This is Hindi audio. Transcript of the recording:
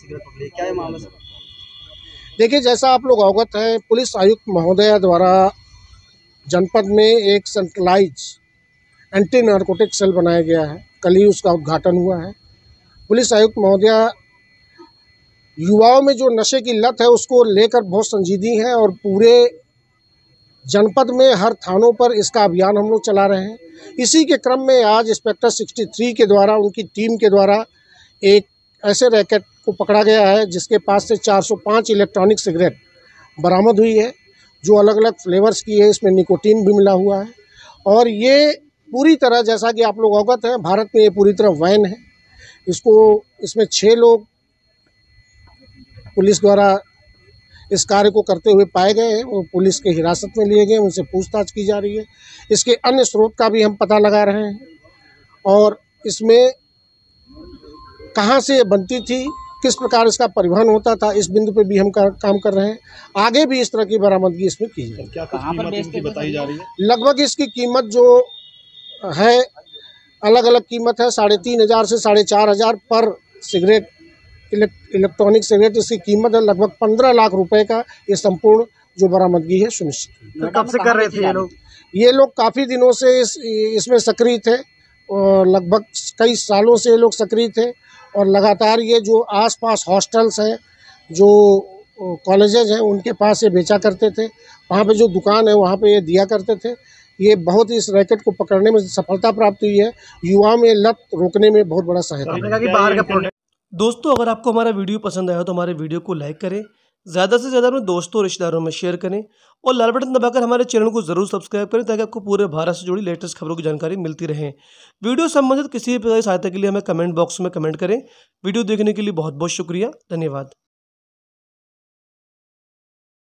सिगरेट पकड़ी, क्या है मामला सर? देखिए, जैसा आप लोग अवगत हैं, पुलिस आयुक्त महोदय द्वारा जनपद में एक सेंट्रलाइज एंटी नारकोटिक सेल बनाया गया है। कल ही उसका उद्घाटन हुआ है। पुलिस आयुक्त महोदय युवाओं में जो नशे की लत है उसको लेकर बहुत संजीदगी है और पूरे जनपद में हर थानों पर इसका अभियान हम लोग चला रहे हैं। इसी के क्रम में आज इंस्पेक्टर 63 के द्वारा उनकी टीम के द्वारा एक ऐसे रैकेट को पकड़ा गया है जिसके पास से 405 इलेक्ट्रॉनिक सिगरेट बरामद हुई है, जो अलग अलग फ्लेवर्स की है। इसमें निकोटीन भी मिला हुआ है और ये पूरी तरह, जैसा कि आप लोग अवगत हैं, भारत में ये पूरी तरह वैन है। इसमें 6 लोग पुलिस द्वारा इस कार्य को करते हुए पाए गए हैं। वो पुलिस के हिरासत में लिए गए, उनसे पूछताछ की जा रही है। इसके अन्य स्रोत का भी हम पता लगा रहे हैं और इसमें कहां से बनती थी, किस प्रकार इसका परिवहन होता था, इस बिंदु पे भी हम काम कर रहे हैं। आगे भी इस तरह की बरामदगी इसमें की जाए। क्या कीमत बताई जा रही है? लगभग इसकी कीमत जो है, अलग अलग कीमत है, 3500 से 4500 पर सिगरेट, इलेक्ट्रॉनिक सिगरेट इसकी कीमत है। लगभग 15 लाख रुपए का ये संपूर्ण जो बरामदगी है सुनिश्चित। तो कब से कर रहे थे ये लोग? ये लोग काफ़ी दिनों से इसमें सक्रिय थे और लगभग कई सालों से ये लोग सक्रिय थे और लगातार ये जो आसपास हॉस्टल्स हैं, जो कॉलेजेज हैं, उनके पास ये बेचा करते थे। वहाँ पे जो दुकान है वहाँ पे ये दिया करते थे। ये बहुत ही, इस रैकेट को पकड़ने में सफलता प्राप्त हुई है। युवाओं में लत रोकने में बहुत बड़ा सहायता। दोस्तों, अगर आपको हमारा वीडियो पसंद आया हो तो हमारे वीडियो को लाइक करें, ज़्यादा से ज़्यादा अपने दोस्तों और रिश्तेदारों में शेयर करें और लाल बटन दबाकर हमारे चैनल को जरूर सब्सक्राइब करें ताकि आपको पूरे भारत से जुड़ी लेटेस्ट खबरों की जानकारी मिलती रहे। वीडियो संबंधित किसी भी प्रकार की सहायता के लिए हमें कमेंट बॉक्स में कमेंट करें। वीडियो देखने के लिए बहुत बहुत शुक्रिया, धन्यवाद।